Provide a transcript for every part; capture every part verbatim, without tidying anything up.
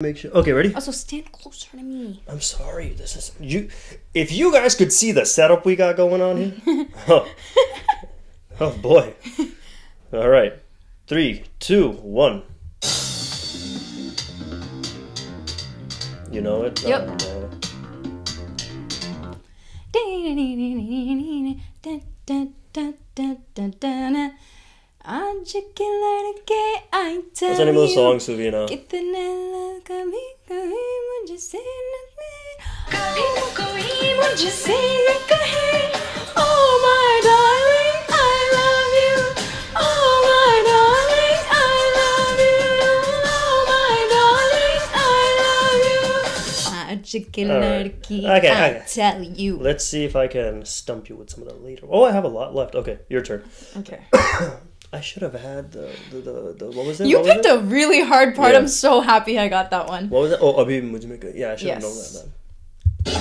Make sure. Okay, ready? Also, stand closer to me. I'm sorry. This is you. If you guys could see the setup we got going on here. Oh. Oh boy. All right. Three, two, one. You know it? Yep. Oh, what's the name of the song, Suvina? Oh my darling, I love you. Oh my darling, I love you. Oh my darling, I love you. Right. Okay, I okay. tell you. Let's see if I can stump you with some of that later. Oh, I have a lot left. Okay, your turn. Okay. I should have had the, the, the, the what was it? You what picked it? a really hard part. Yeah. I'm so happy I got that one. What was it? Oh, Abhi Mujhe Kya. Yeah, I should yes. have known that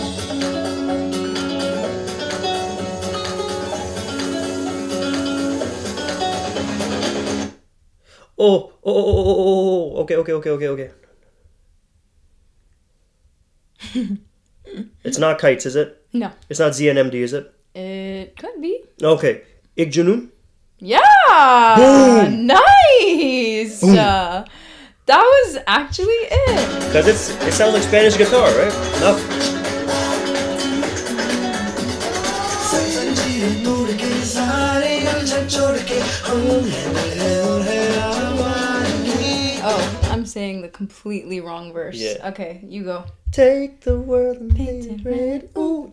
then. Oh, oh, oh, oh, oh, oh, okay, okay, okay, okay, okay. It's not Kites, is it? No. It's not Z N M D, is it? It could be. Okay. Ek Junoon? Yeah. Boom. Nice. Boom. Uh, that was actually it. Because it's it sounds like Spanish guitar, right? No. Oh, I'm saying the completely wrong verse. Yeah. Okay, you go. Take the world and paint it red. Ooh,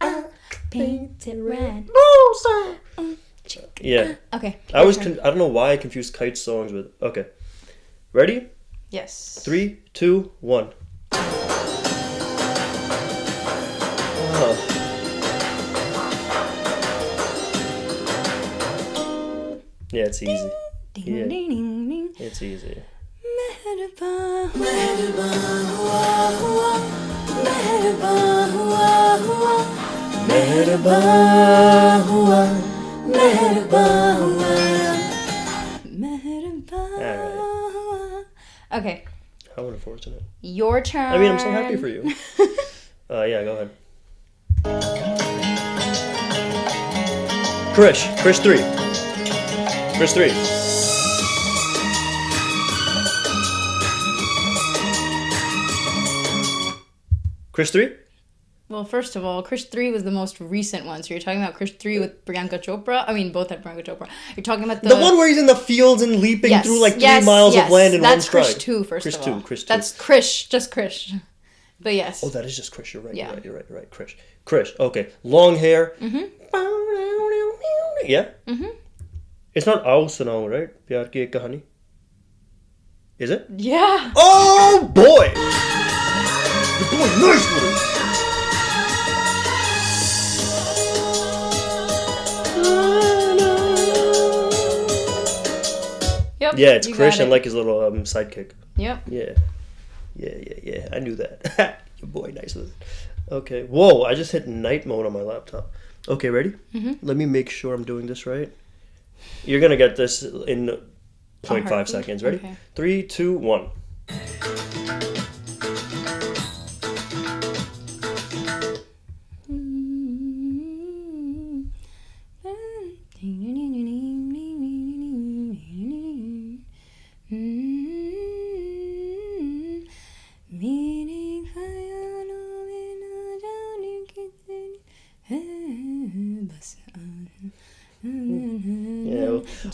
ah, paint it red. Oh, sir. Yeah. Okay. I always con I don't know why I confuse Kite songs with. Okay. Ready? Yes. Three, two, one. Oh. Yeah, it's easy. Yeah. It's easy. Right. Okay. How unfortunate. Your turn. I mean, I'm so happy for you. uh, yeah, go ahead. Krrish, Krrish three, Krrish three. Krrish three. Well, first of all, Krrish three was the most recent one. So you're talking about Krrish three with Priyanka Chopra. I mean, both had Priyanka Chopra. You're talking about the... The one where he's in the fields and leaping yes, through like three yes, miles yes. of land in That's one stride. That's Krrish two, first Krrish of all. Krrish two, Krrish two. That's Krrish, just Krrish. But yes. Oh, that is just Krrish. You're right, yeah. you're right, you're right, you're right. Krrish. Krrish, okay. Long hair. Mm-hmm. Yeah? Mm-hmm. It's not Aao Saanwariya, right? Pyaar ki ek kahani. Is it? Yeah. Oh, boy! You're doing nice with it. Yep, yeah, it's Krrish it. and like his little um, sidekick. Yep. Yeah. Yeah, yeah, yeah. I knew that. Your boy, nice with it. Okay. Whoa, I just hit night mode on my laptop. Okay, ready? Mm-hmm. Let me make sure I'm doing this right. You're going to get this in zero point five seconds. Ready? Okay. Three, two, one.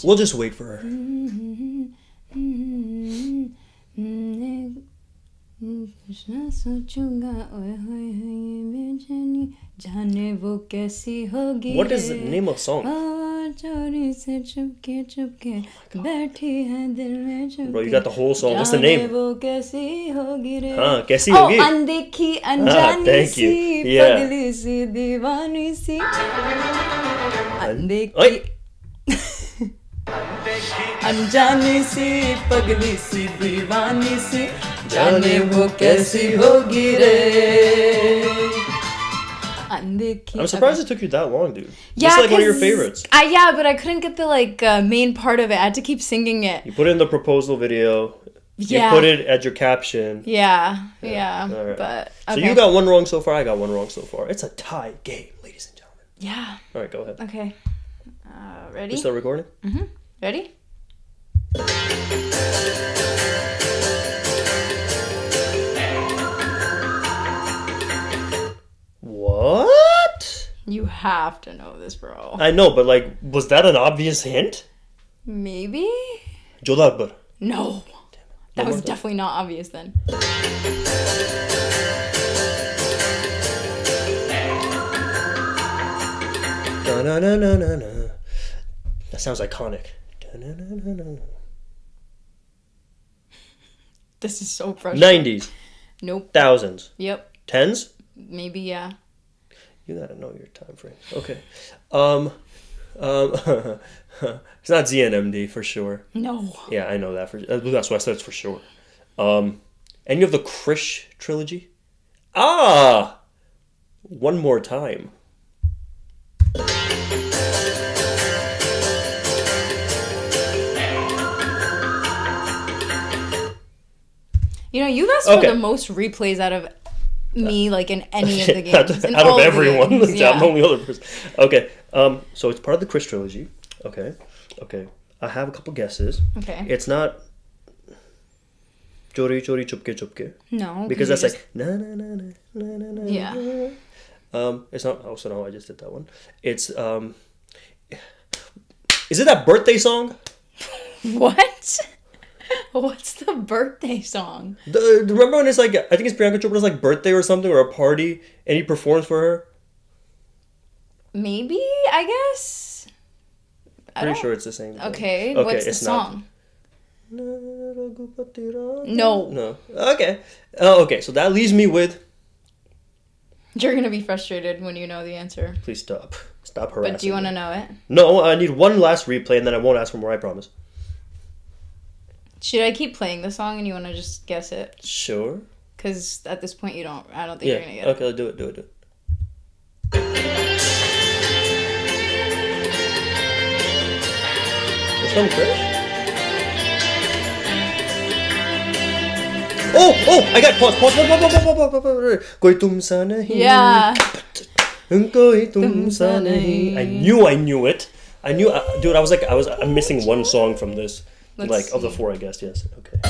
We'll just wait for her. What is the name of the song? Bro, you got the whole song. What's the name? Huh, Kaisi Hogi. Oh, Andekhi Anjani Si. Thank you. Yeah. Anjani si, pagli si, divani si, jaane wo kaisi hogi re. I'm surprised it took you that long, dude. Yeah, it's like one of your favorites. I, yeah, but I couldn't get the like uh, main part of it. I had to keep singing it. You put it in the proposal video. Yeah. You put it at your caption. Yeah, yeah. yeah. Right. But okay. So you got one wrong so far. I got one wrong so far. It's a tie game, ladies and gentlemen. Yeah. All right, go ahead. Okay. Uh, ready? You still recording? Mm-hmm. Ready? What? You have to know this, bro. I know, but like, was that an obvious hint? Maybe. Jodhpur. No. That was definitely not obvious then. Da, na, na, na, na, na. That sounds iconic. Da, na, na, na, na. This is so frustrating. nineties. Nope. Thousands. Yep. Tens? Maybe, yeah. You gotta know your time frame. Okay. Um... Um, it's not Z N M D for sure. No. Yeah, I know that for. That's why I said it's for sure. Um, any of the Krrish trilogy? Ah, one more time. You know, you've asked okay. for the most replays out of me, like in any of the games. In out of everyone. Games, yeah. I'm the only other person. Okay. Um, so it's part of the Krrish trilogy. Okay. Okay. I have a couple guesses. Okay. It's not Jori jori chupke chupke. No. Because that's just... like na na na na na na na. Yeah. Um, it's not also no, I just did that one. It's um is it that birthday song? What? What's the birthday song? The, remember when it's like I think it's Priyanka Chopra's like birthday or something or a party and he performs for her? Maybe, I guess. I Pretty don't... sure it's the same thing. Okay, okay what's it's the song? Not... No. No. Okay. Oh, okay, so that leaves me with... You're going to be frustrated when you know the answer. Please stop. Stop harassing But do you want to know it? No, I need one last replay and then I won't ask for more, I promise. Should I keep playing the song and you want to just guess it? Sure. Because at this point you don't... I don't think yeah. you're going to get okay, it. Okay, do it, do it, do it. Some Krrish. Oh, oh, I got pause, pause, pause, pause, pause, pause, pause. Koi tumsa nahi. Yeah. Koi tumsa nahi. I knew I knew it. I knew, I, dude, I was like, I was, I'm missing one song from this. Let's like, see. Of the four, I guess, yes. Okay.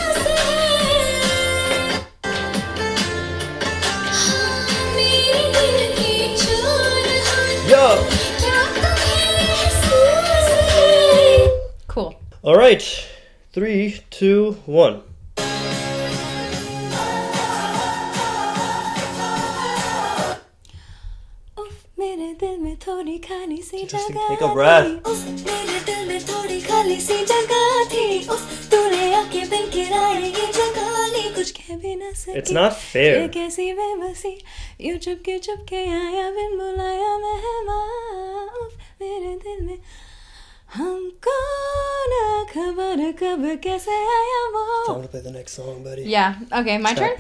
Yo. Cool. All right, three, two, one. Just take a breath. It's not fair. I want to play the next song, buddy. Yeah, okay, my Stop. turn?